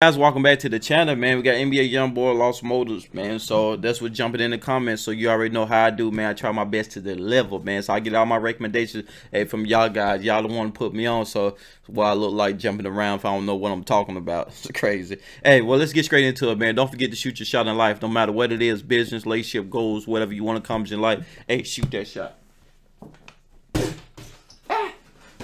Guys, welcome back to the channel, man. We got NBA YoungBoy, Lost Motives, man. So that's what jumping in the comments. So you already know how I do, man. I try my best to deliver, man. So I get all my recommendations from y'all guys. Y'all don't want to put me on, so why I look like jumping around if I don't know what I'm talking about. It's crazy. Hey, well, let's get straight into it, man. Don't forget to shoot your shot in life, no matter what it is, business, relationship, goals, whatever you want to accomplish in life. Hey, shoot that shot.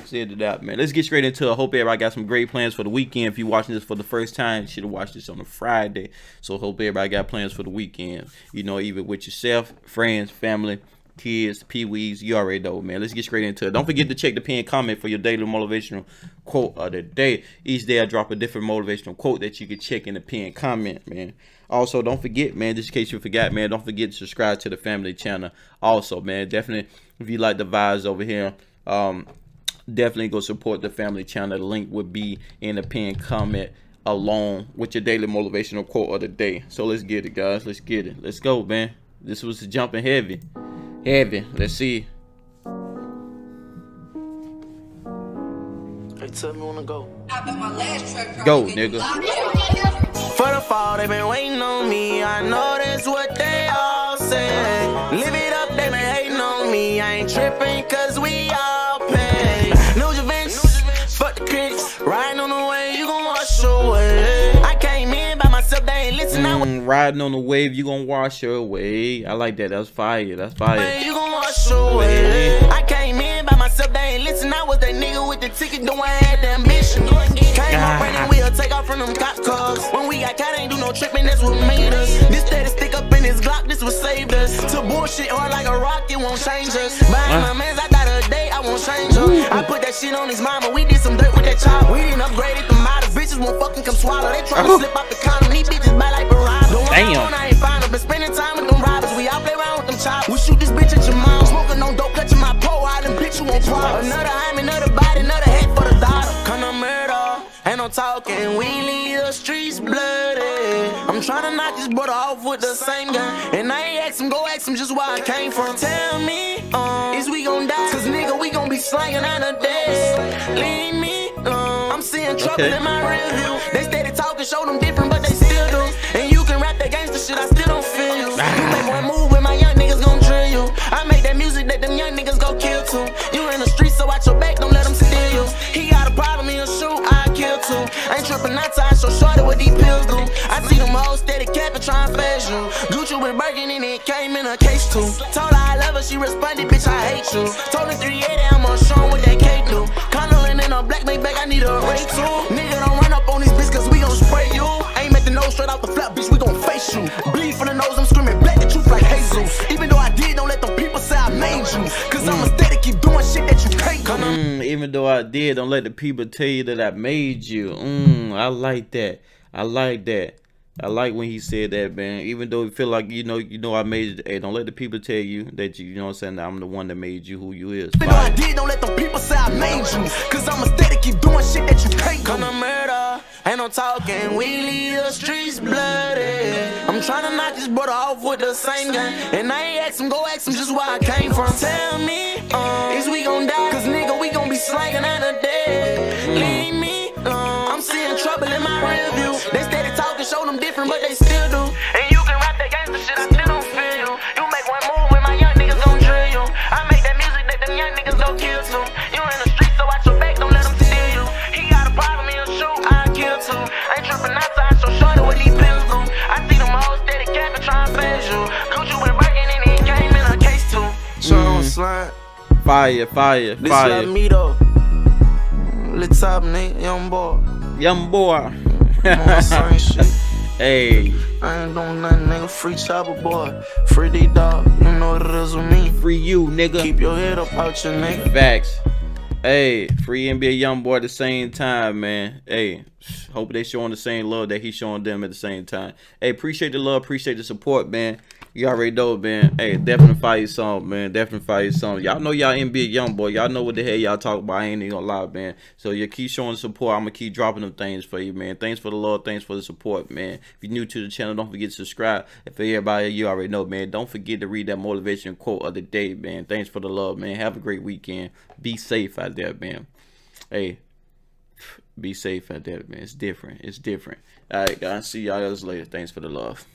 Said it out, man. Let's get straight into it. I hope everybody got some great plans for the weekend. If you're watching this for the first time, you should have watched this on a Friday. So hope everybody got plans for the weekend. You know, even with yourself, friends, family, kids, peewees, you already know, man. Let's get straight into it. Don't forget to check the pinned comment for your daily motivational quote of the day. Each day I drop a different motivational quote that you can check in the pinned comment, man. Also, don't forget, man, just in case you forgot, man, don't forget to subscribe to the family channel. Also, man, definitely, if you like the vibes over here, definitely go support the family channel. The link would be in the pinned comment along with your daily motivational quote of the day. So let's get it, guys. Let's get it. Let's go, man. This was jumping heavy. Heavy. Let's see. They told me wanna go. Go, nigga. For the fall, they've been waiting on me. I know that's what they all say. Live it up, they been hating on me. I ain't tripping cause we all pay. Riding on the wave, you gon' wash away. I came in by myself, they ain't listen. Riding on the wave, you gon' wash away. I like that. That's fire. That's fire. You gon' wash away. I came in by myself, they ain't listen. I was that nigga with the ticket, though I had the ambition. Came up running, we'll take off from them cop cars. When we got caught, ain't do no tripping, that's what made us. This day to stick up in this Glock, this what saved us. To bullshit hard like a rocket won't change us. Buying my mans, I thought a day I won't change her. I put that shit on his mama, we did some dirt. We didn't upgrade it, the model bitches won't fucking come swallow. They try to slip out the condom, these bitches buy like a ride. Damn, I ain't found them, but spending time with them robbers. We all play around with them chops. We shoot this bitch at your mom, smoking on dope, clutching my pole, I done picture on props. Another arm, another body, another head for the daughter. Come to murder, ain't no talking, we leave the streets bloody. I'm trying to knock this brother off with the same gun, and I ain't ask him, go ask him just where I came from. Tell me, is we gon' die? Cause nigga, we gon' be slanging out of death. Leave me. I'm seeing trouble in my real view. They steady talking, show them different, but they still do. And you can rap that gangster shit, I still don't feel you. You make one move with my young niggas gon' drill you. I make that music that them young niggas go kill too. You in the street, so watch your back, don't let them steal you. He got a problem, he'll shoot, I kill too. Ain't trippin' out time, so short of what these pills do. I see them hoes steady capping, trying to phase you. Gucci with Birkin and it came in a case too. Told her I love her, she responded, bitch, I hate you. Told her 380, I'm gonna show him what that cake do. Black man back, I need a ring too. Nigga, don't run up on these bitch, cause we gon' spray you. Aim at the nose straight off the flap, bitch, we gon' face you. Bleed for the nose, I'm screaming black, the truth like Jesus. Even though I did, don't let them people say I made you. Cause I'm a steady, keep doing shit that you can't come. Even though I did, don't let the people tell you that I made you. I like that. I like that. I like when he said that, man. Even though you feel like, you know I made it. Hey, don't let the people tell you that you know what I'm saying, that I'm the one that made you who you is. Even though I did, don't let the people say I made you. Cause I'm a steady, keep doing shit that you can't. Come to murder, ain't no talking. We leave the streets bloody. I'm trying to knock this brother off with the same gun. And I ain't ask him, go ask him just where I came from. Tell me, is we gon' die? Cause nigga, we gon' be slanging out of death. Leave me alone. I'm seeing trouble in my rear view. They steady talking. Show them different, but they still do. And you can rap that gangster shit, I still don't feel you. You make one move when my young niggas gon' drill you. I make that music that them young niggas gon' kill too. You in the street, so watch your back, don't let them steal you. He got a problem, he'll shoot, I kill too. Ain't trippin' outside, so short of what these pills do. I see them hoes steady capping, tryna phase you. Gucci with Birkin and it came in a case too. So I'm slime. Fire, fire, fire. This love me though. Let's up, nigga, YoungBoy. YoungBoy. Hey, I ain't doing nothing, nigga. Free chopper boy, free D dog. You know what it is with me. Free you, nigga. Keep your head up out your nigga. Facts. Hey, free NBA YoungBoy at the same time, man. Hey, hope they showing the same love that he's showing them at the same time. Hey, appreciate the love, appreciate the support, man. You already know, man. Hey, definitely fire your song, man. Definitely fire your song. Y'all know y'all NBA YoungBoy. Y'all know what the hell y'all talk about. I ain't even gonna lie, man. So you keep showing support. I'm gonna keep dropping them things for you, man. Thanks for the love. Thanks for the support, man. If you're new to the channel, don't forget to subscribe. And for everybody, you already know, man. Don't forget to read that motivational quote of the day, man. Thanks for the love, man. Have a great weekend. Be safe out there, man. Hey. Be safe out there, man. It's different. It's different. All right, guys. See y'all later. Thanks for the love.